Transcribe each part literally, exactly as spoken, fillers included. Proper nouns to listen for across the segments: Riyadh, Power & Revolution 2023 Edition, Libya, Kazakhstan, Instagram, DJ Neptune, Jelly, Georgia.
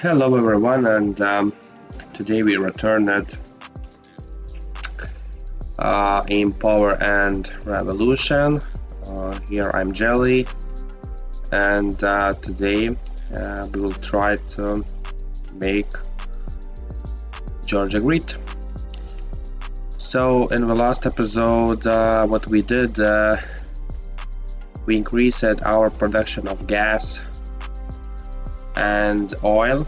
Hello everyone, and um, today we return at uh, in Power and Revolution. Uh, here I'm Jelly, and uh, today uh, we will try to make Georgia grid. So in the last episode, uh, what we did, uh, we increased our production of gas and oil.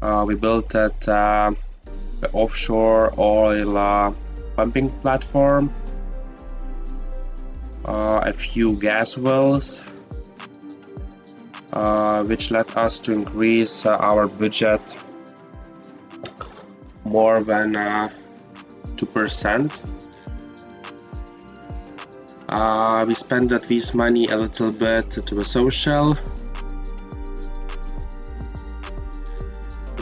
Uh, we built at uh, the offshore oil uh, pumping platform, uh, a few gas wells, uh, which led us to increase uh, our budget more than uh, two percent. Uh, we spent at least money a little bit to the social,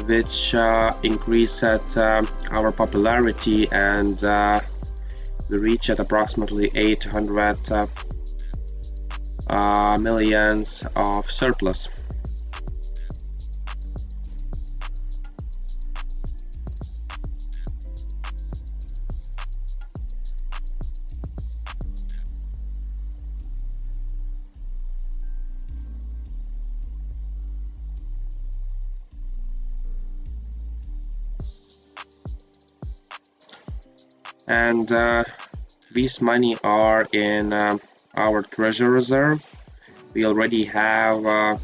which uh, increased at, uh, our popularity, and uh, we reached at approximately eight hundred uh, uh, millions of surplus. And uh, these money are in uh, our treasure reserve. We already have uh,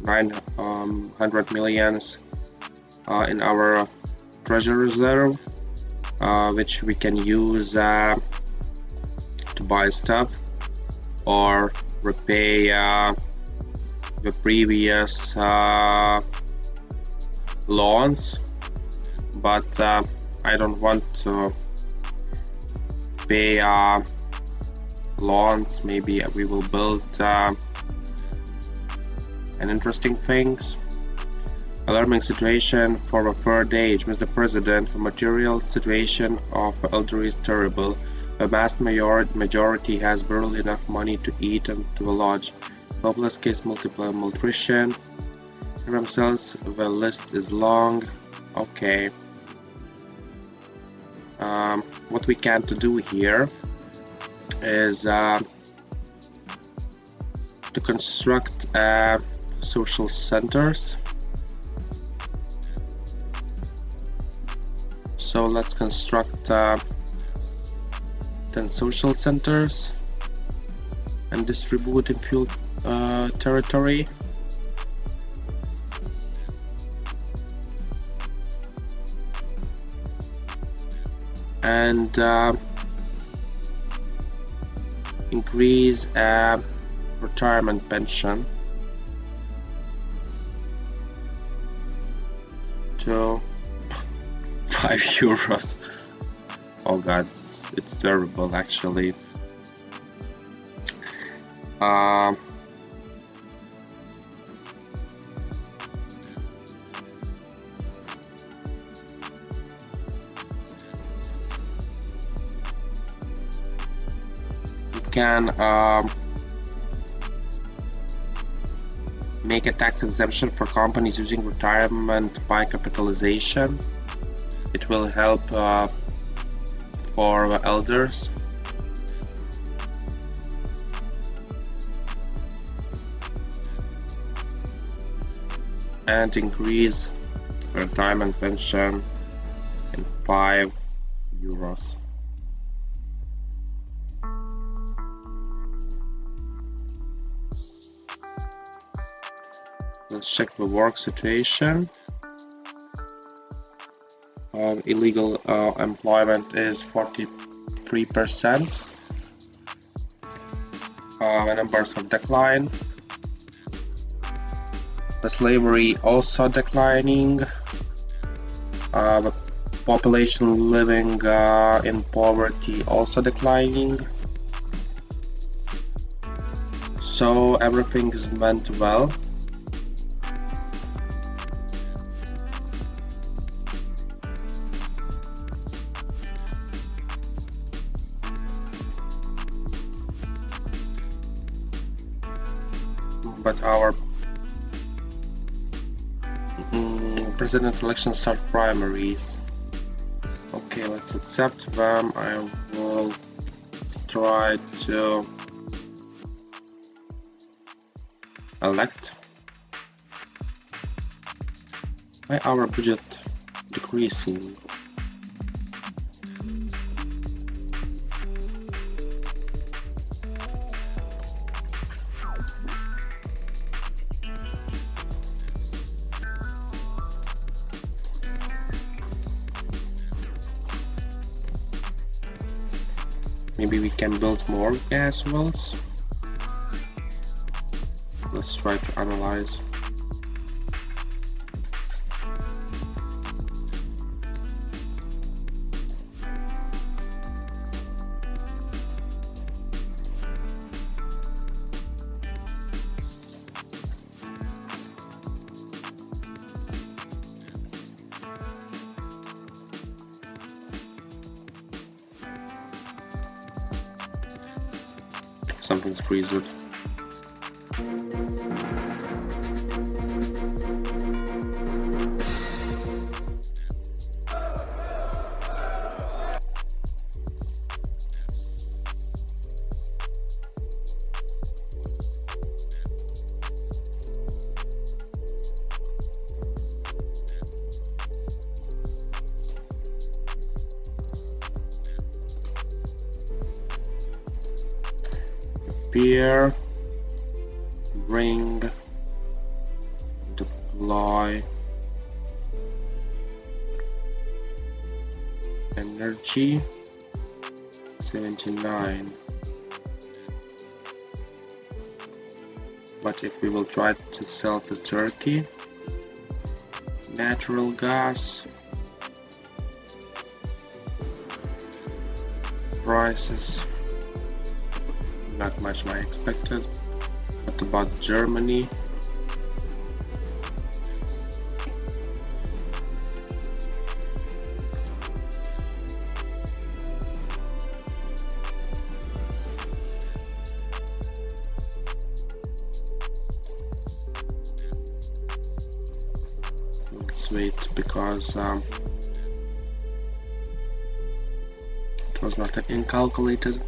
nine hundred millions uh, in our treasure reserve, uh, which we can use uh, to buy stuff or repay uh, the previous uh, loans. But uh, I don't want to pay uh, loans. Maybe we will build uh, an interesting things. Alarming situation for a third age, Mister President. The material situation of elderly is terrible. The vast majority has barely enough money to eat and to lodge. Hopeless case multiple malnutrition. For themselves, the list is long. Okay. Um, what we can to do here is uh, to construct uh, social centers. So let's construct uh, ten social centers and distribute in fuel uh, territory. And uh, increase uh, retirement pension to five euros. Oh God, it's, it's terrible actually. Uh, Can uh, make a tax exemption for companies using retirement by capitalization. It will help uh, for the elders. And increase retirement pension in five euros. Let's check the work situation. Uh, illegal uh, employment is forty-three percent. Uh, the numbers of decline. The slavery also declining. Uh, the population living uh, in poverty also declining. So everything went well. But our president elections are primaries. Okay, let's accept them. I will try to elect. Why our budget decreasing? Maybe we can build more gas wells. Let's try to analyze. Something's freezed. Repair, bring, deploy, energy, seventy-nine. But if we will try to sell to Turkey, natural gas, prices. Not much I expected. What about Germany? Let's wait because um, it was not incalculated.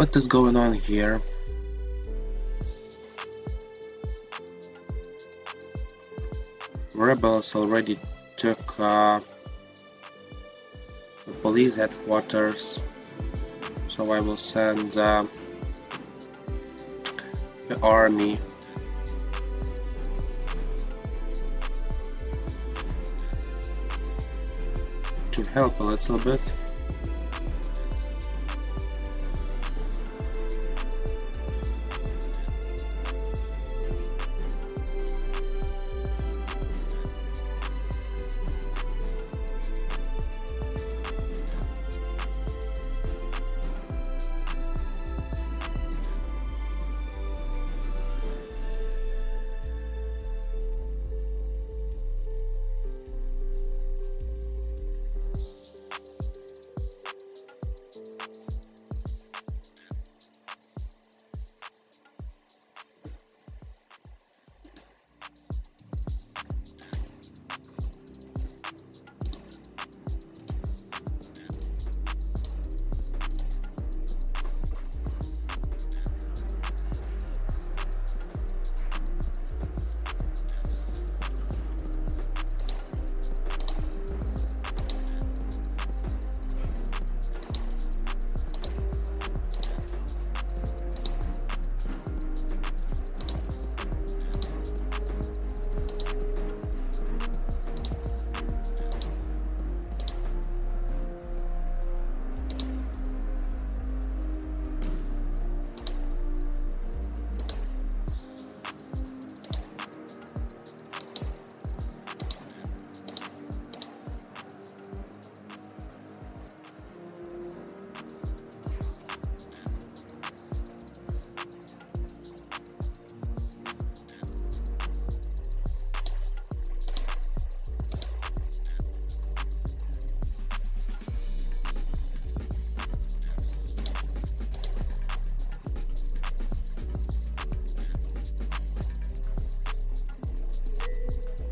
What is going on here? Rebels already took uh, the police headquarters, so I will send uh, the army. To help a little bit.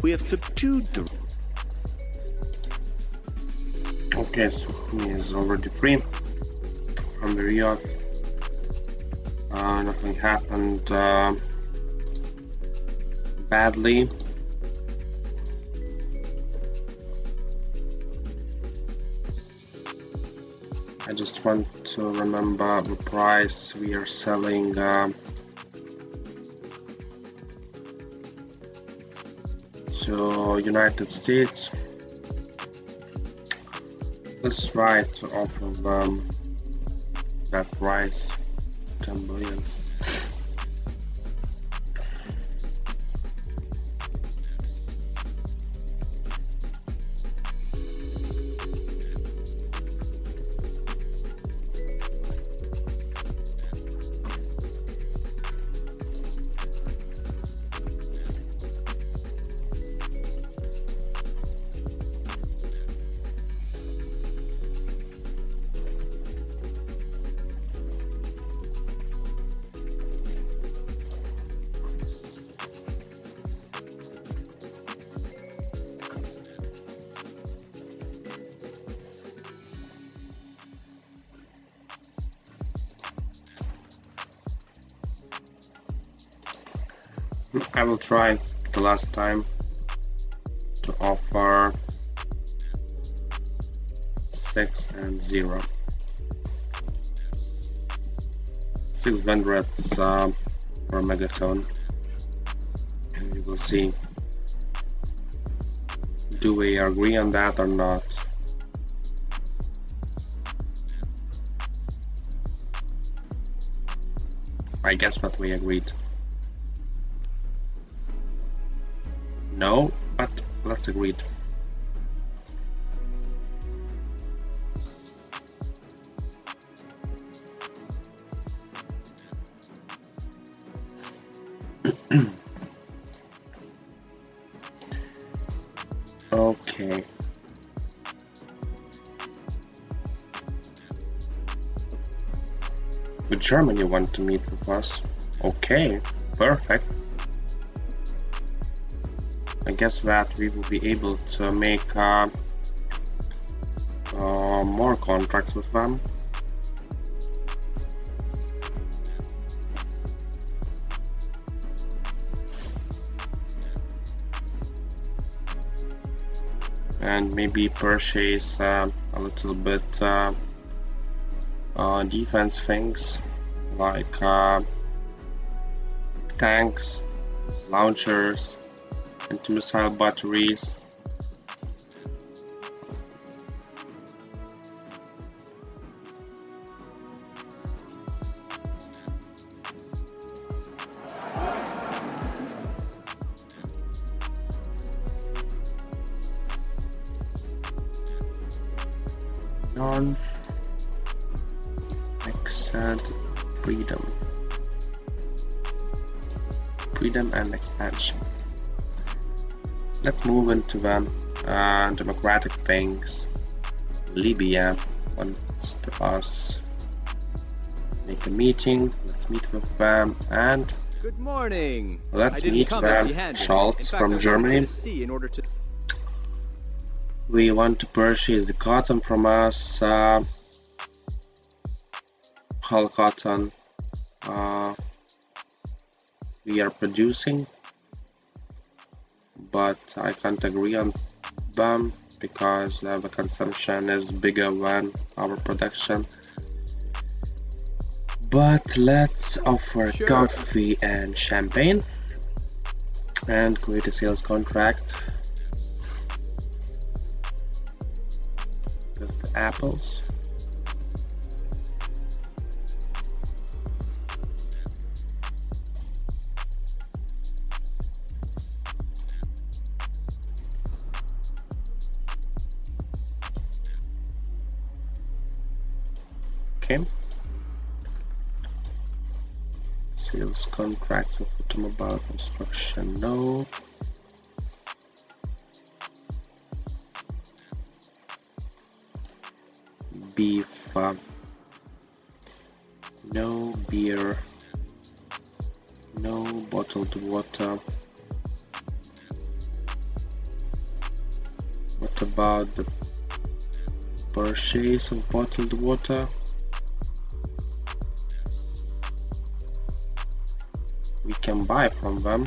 We have subdued the... Okay, so he is already free from the Riyadh. Uh, nothing happened uh, badly. I just want to remember the price we are selling. Uh, to United States. Let's try to offer them that price, ten billion. I will try the last time to offer six and zero. Six hundreds uh, per megaton, and we will see. Do we agree on that or not? I guess what we agreed. No, but let's agree to. Okay. With Germany want to meet with us. Okay, perfect. I guess that we will be able to make uh, uh, more contracts with them. And maybe purchase uh, a little bit uh, uh, defense things like uh, tanks, launchers, into missile batteries. Non except freedom. Freedom and expansion. Let's move into the uh, democratic things. Libya wants to us make a meeting. Let's meet with them and good morning. Let's meet with Schultz fact, from Germany. In order to... We want to purchase the cotton from us, uh, whole cotton uh, we are producing. But I can't agree on them because uh, the consumption is bigger than our production. But let's offer sure. coffee and champagne and create a sales contract with the apples. Sales contracts with automobile construction, no. Beef, uh, no. Beer, no. Bottled water, about the purchase of bottled water. We can buy from them.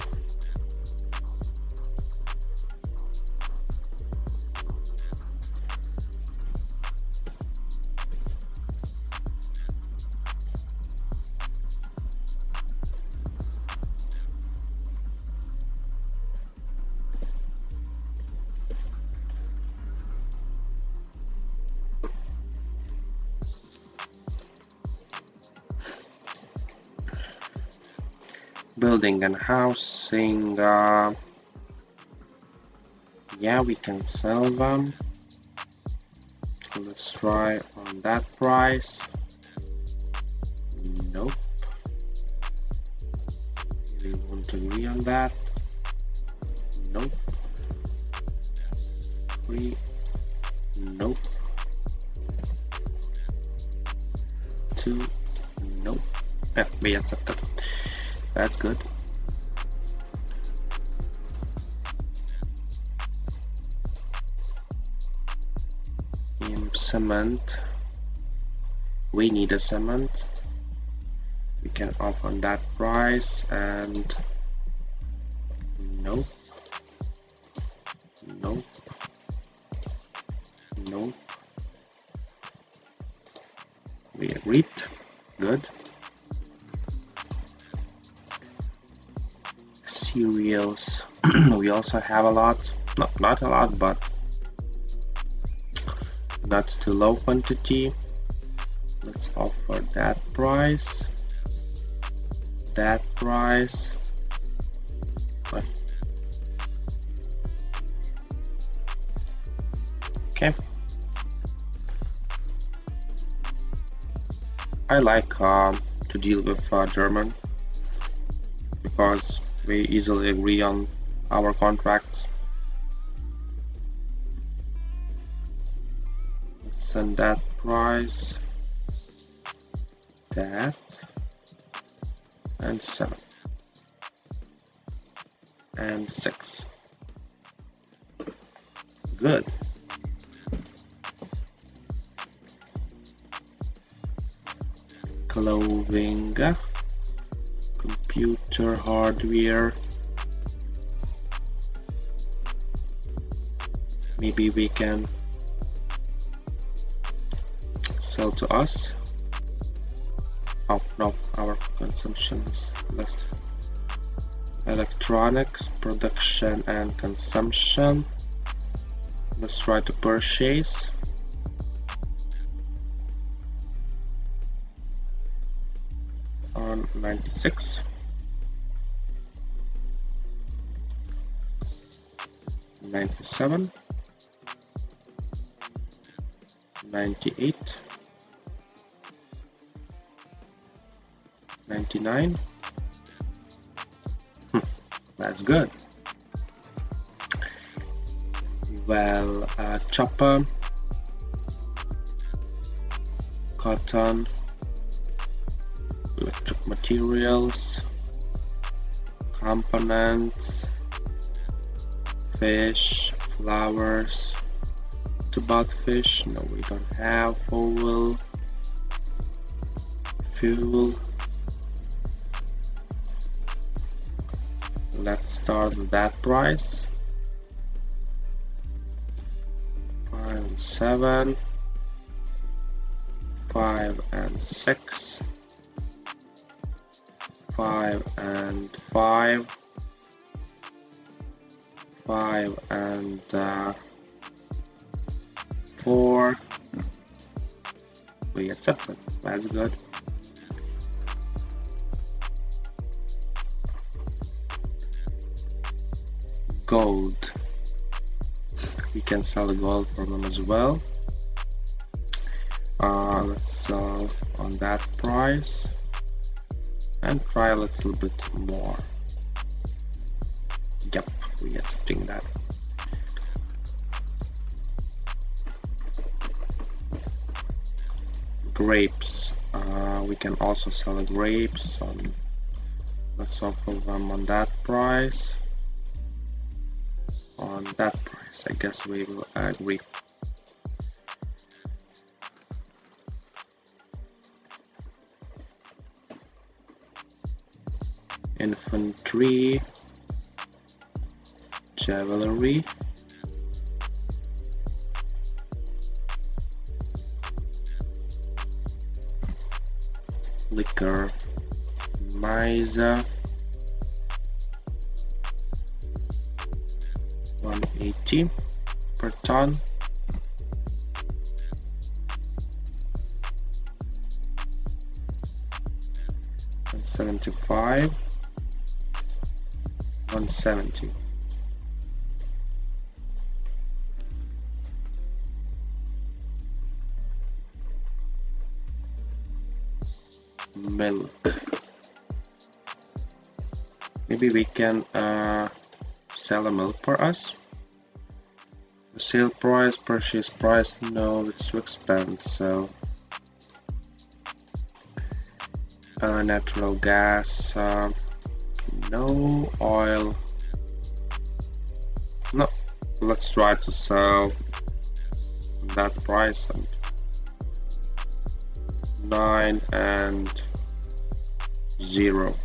Building and housing, uh, yeah, we can sell them. Let's try on that price. Nope, we won't agree on that. Nope, we, nope, two, nope, eh, we accepted. That's good. In cement, we need a cement. We can offer that price and nope, nope, nope. We agreed. Good. Cereals. We also have a lot, not, not a lot, but not too low quantity. Let's offer that price, that price. Okay. I like uh, to deal with uh, German, because we easily agree on our contracts. Let's send that price, that, and seven, and six. Good. Clothing. Computer hardware. Maybe we can sell to us. Oh no, our consumption is less. Electronics, production and consumption. Let's try to purchase. On ninety-six. ninety-seven, ninety-eight, ninety-nine. Hm, that's good. Well, uh, chopper, cotton, electric materials, components, fish, flowers. What about fish? No, we don't have. Oil, fuel. Let's start with that price. Five and seven, five and six, five and five. Five and uh, four. We accept it. That's good. Gold. We can sell the gold for them as well. Uh, let's sell on that price and try a little bit more. Yep. We accepting that. Grapes. Uh, we can also sell the grapes. On, let's offer them on that price. on that price, I guess we will agree. Infantry, cavalry, liquor, miser, one eighty per ton, one seventy-five, one seventy. Milk. Maybe we can uh, sell a milk for us. Sale price, purchase price. No, it's too expensive. So uh, natural gas. Uh, No oil. No, let's try to sell that price and nine and zero.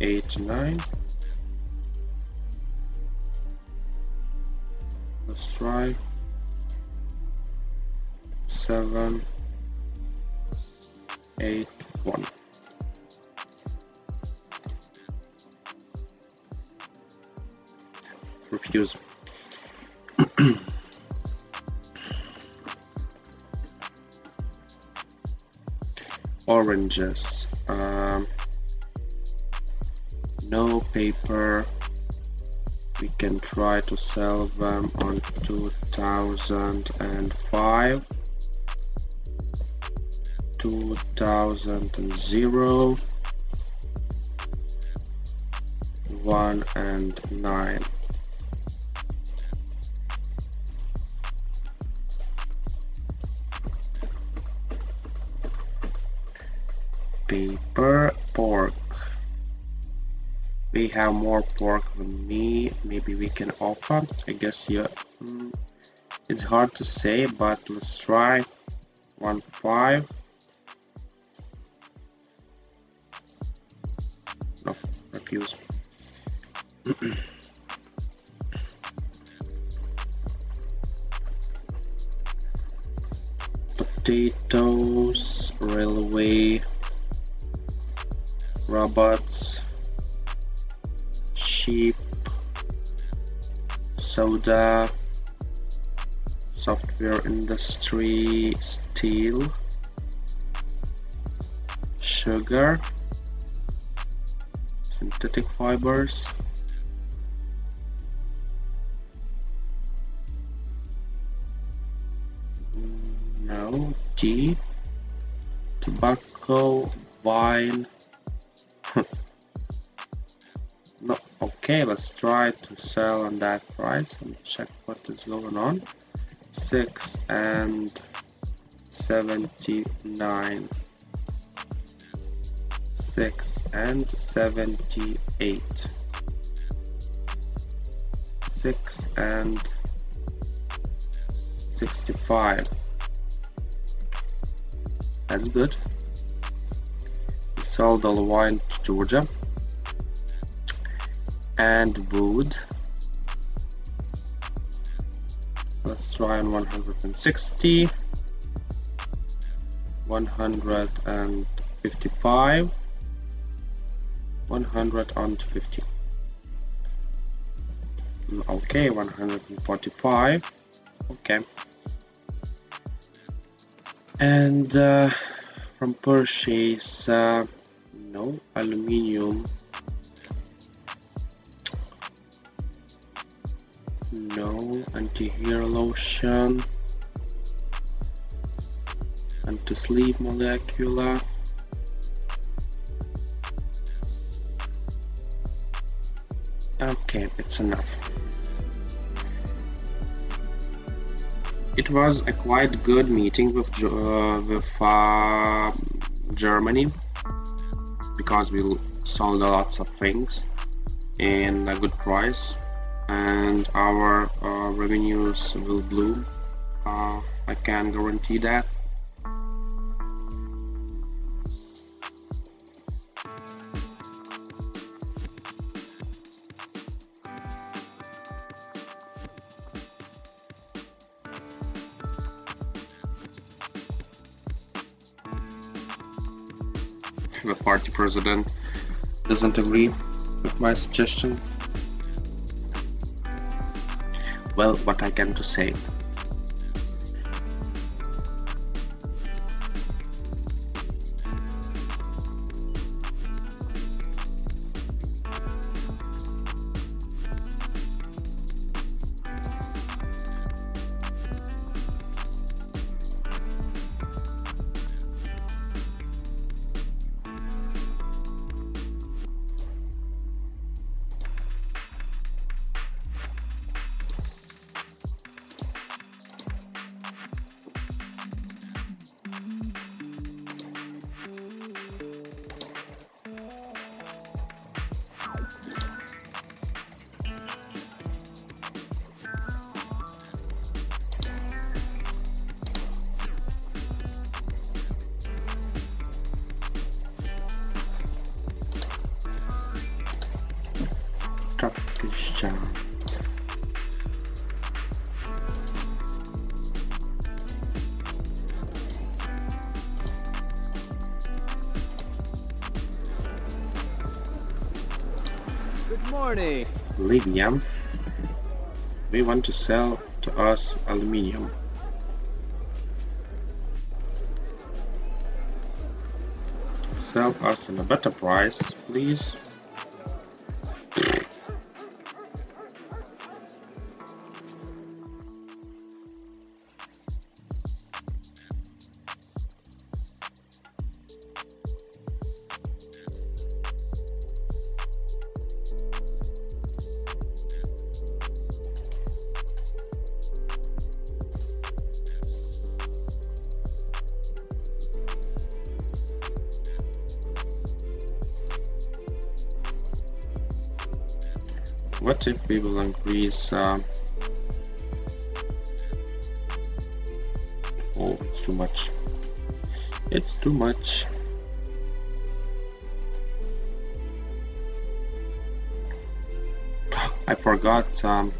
Eight, nine. Let's try. Seven, eight, one. Refuse. Oranges. Um, no paper. We can try to sell them on two thousand and five. Two thousand and zero, one and nine. Paper, pork. We have more pork than me. Maybe we can offer. I guess yeah. Mm, it's hard to say, but let's try. One five. Use potatoes, railway, robots, sheep, soda, software industry, steel, sugar, synthetic fibers, no, tea, tobacco, wine. No, okay, let's try to sell on that price and check what is going on. Six and seventy-nine. Six and seventy-eight, six and sixty-five. That's good. We sold all the wine to Georgia and wood. Let's try on one hundred and sixty, one hundred and fifty-five. one hundred fifty. Okay, one hundred forty-five. Okay. And uh, from purchase, uh, no aluminium, no anti-hair lotion, anti-sleep molecular. Okay, it's enough. It was a quite good meeting with uh, with uh, Germany, because we sold lots of things in a good price, and our uh, revenues will bloom. Uh, I can guarantee that. The party president doesn't agree with my suggestion. Well, what I can to say? Good morning, Lithium. We want to sell to us aluminium. Sell us in a better price, please. What if we will increase? Uh... Oh, it's too much. It's too much. I forgot um,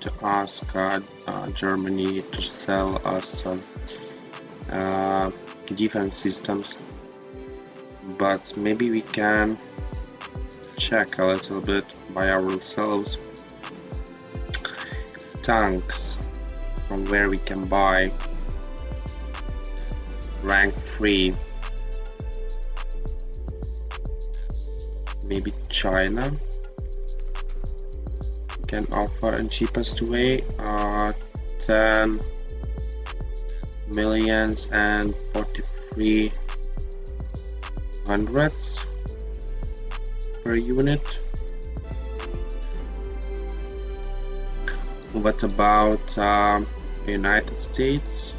to ask uh, uh, Germany to sell us uh, uh, defense systems, but maybe we can check a little bit by ourselves tanks from where we can buy rank three, maybe China can offer in cheapest way uh, ten millions and forty-three hundredths per unit. What about um, United States?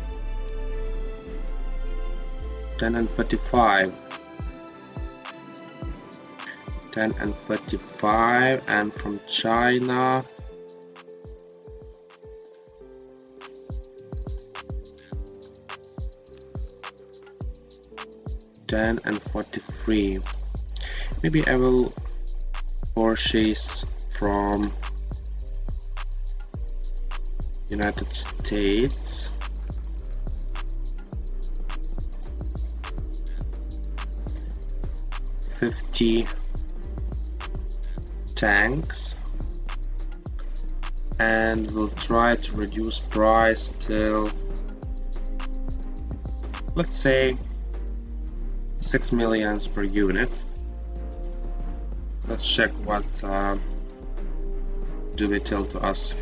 ten and forty-five, ten and forty-five, and from China ten and forty-three. Maybe I will purchase from United States fifty tanks, and we'll try to reduce price till, let's say, six millions per unit. Let's check what uh, do they tell to us.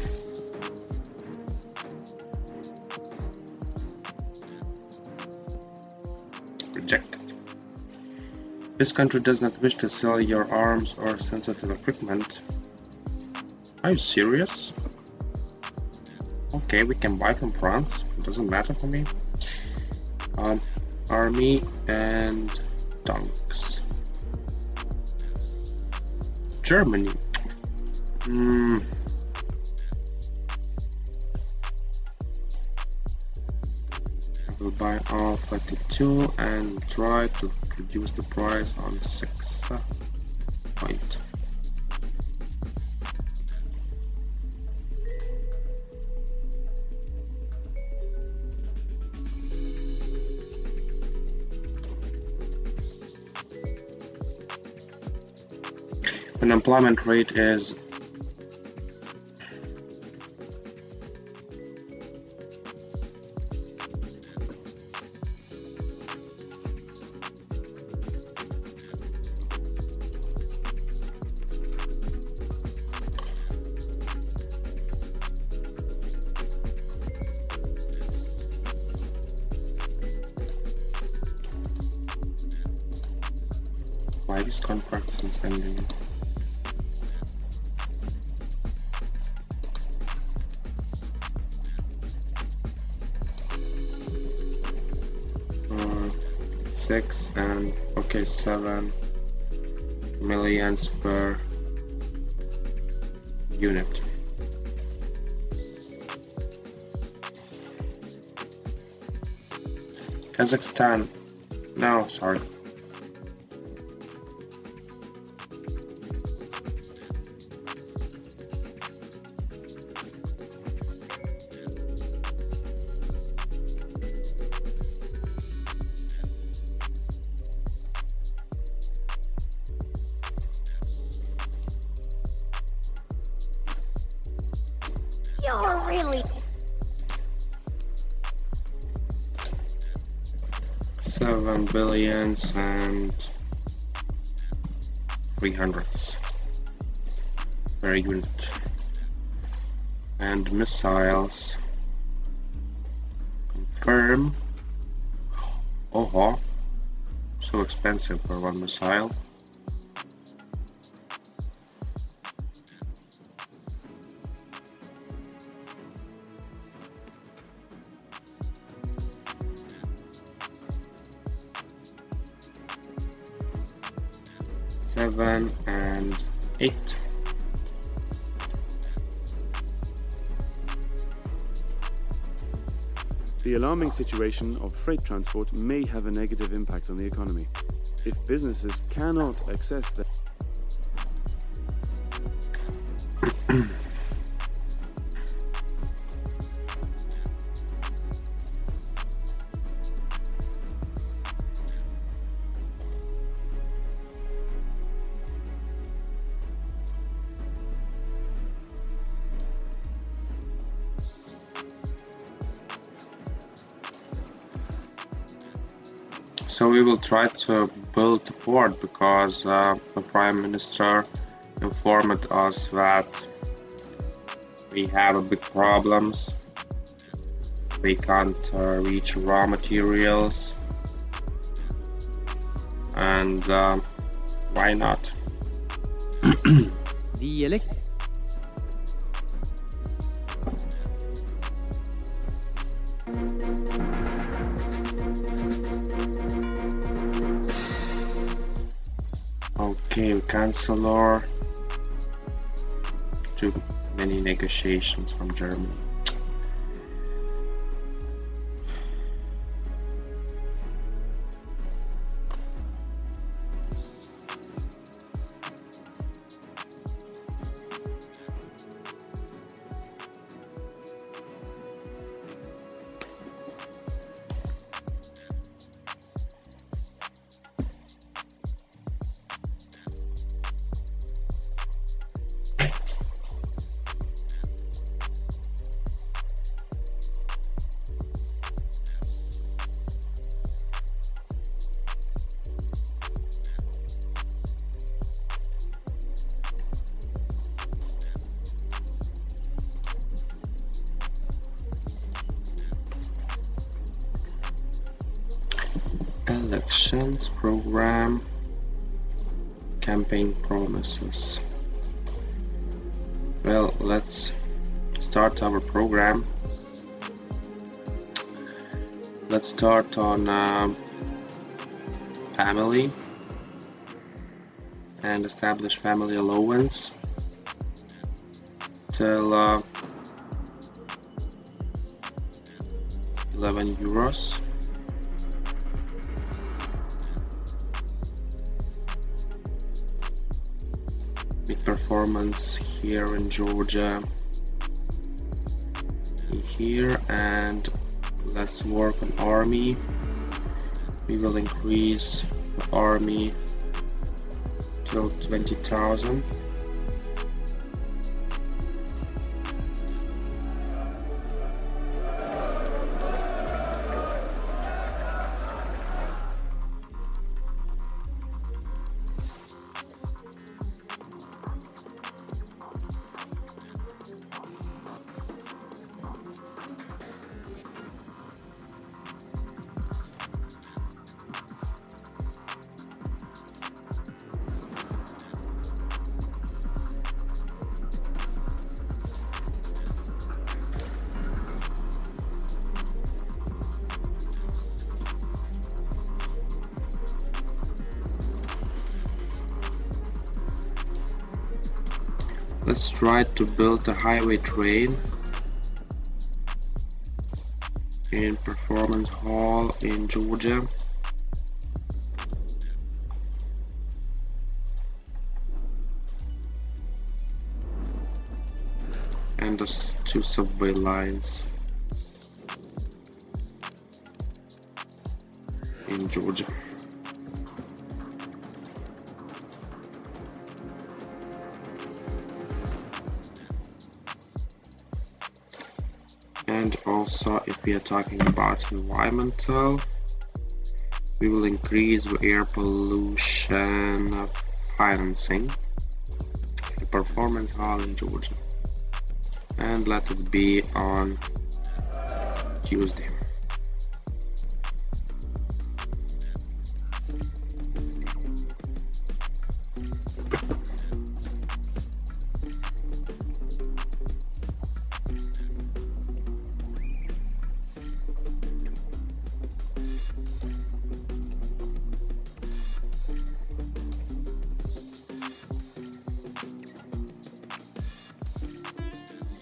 Rejected. This country does not wish to sell your arms or sensitive equipment. Are you serious? okay, we can buy from France, it doesn't matter for me. Um, army and tanks. Germany. Mm. I will buy all thirty-two and try to reduce the price on six uh, point. Unemployment rate is why this contract is ending. Six and okay, seven millions per unit. Kazakhstan. No, sorry. You're really seven billions and three hundredths per unit, and missiles confirm. Oh, oh, so expensive for one missile. Seven and eight. The alarming situation of freight transport may have a negative impact on the economy. If businesses cannot access the So we will try to build a port because uh, the Prime Minister informed us that we have a big problems. We can't uh, reach raw materials, and uh, why not? The elect. Okay, Chancellor. Too many negotiations from Germany. Elections program, campaign promises. Well, let's start our program. Let's start on um, family and establish family allowance till uh, eleven euros. Mid performance here in Georgia, here, and let's work on army. We will increase the army till twenty thousand. Let's try to build a highway train in Performance Hall in Georgia. And the two subway lines in Georgia. And also, if we are talking about environmental, we will increase the air pollution financing, the performance hall in Georgia, and let it be on Tuesday.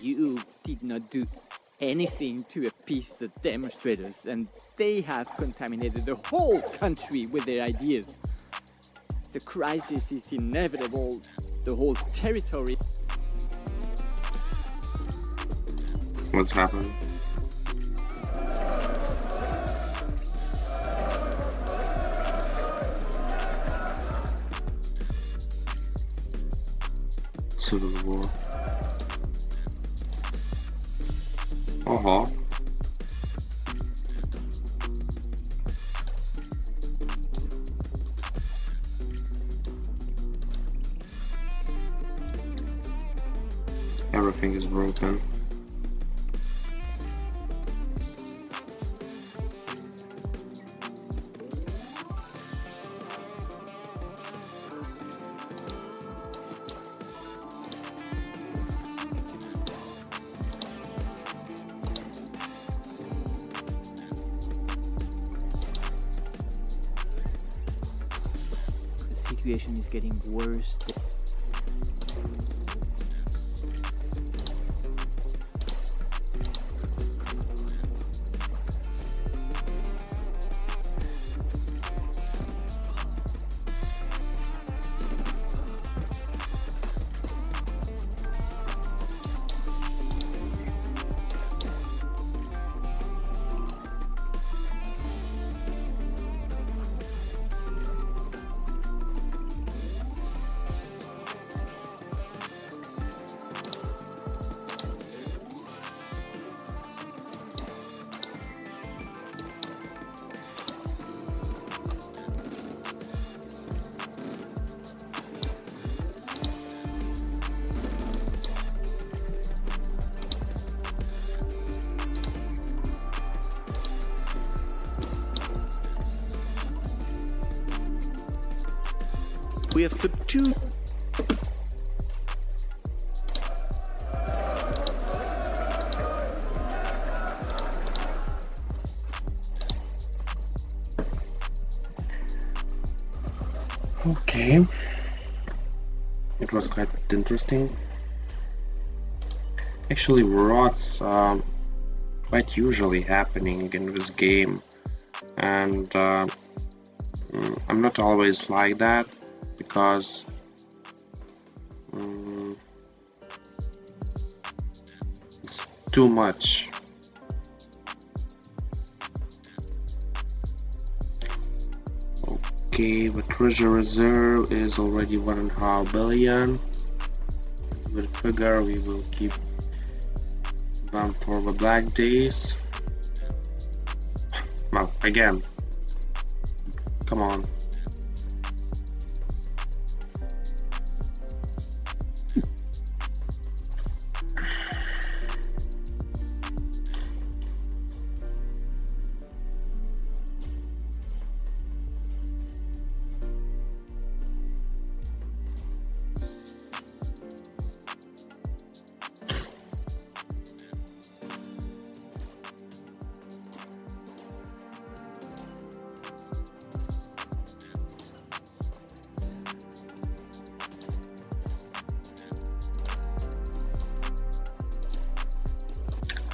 You did not do anything to appease the demonstrators, and they have contaminated the whole country with their ideas. The crisis is inevitable, the whole territory. What's happened? Civil war. Uh-huh. Everything is broken. The situation is getting worse. We have subdued. Okay, it was quite interesting. Actually, rots are quite usually happening in this game, and uh, I'm not always like that, because um, it's too much. Okay, the treasure reserve is already one and a half billion. We'll figure we will keep them for the black days. Well, again, come on.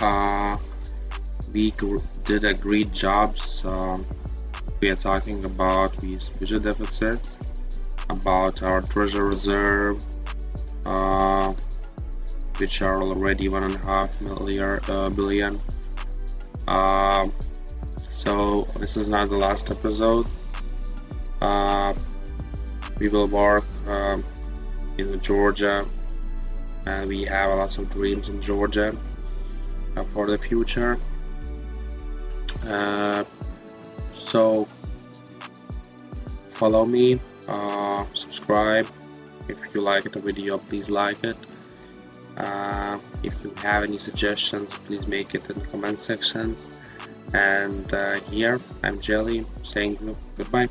Uh, we did a great job. So we are talking about these budget deficits, about our treasure reserve, uh, which are already one and a half million uh, billion. Uh, so this is not the last episode. Uh, we will work uh, in Georgia, and we have lots of dreams in Georgia for the future. Uh, so follow me, uh, subscribe. If you like the video, please like it. Uh, if you have any suggestions, please make it in the comment sections. And uh, here I'm Jelly, saying goodbye.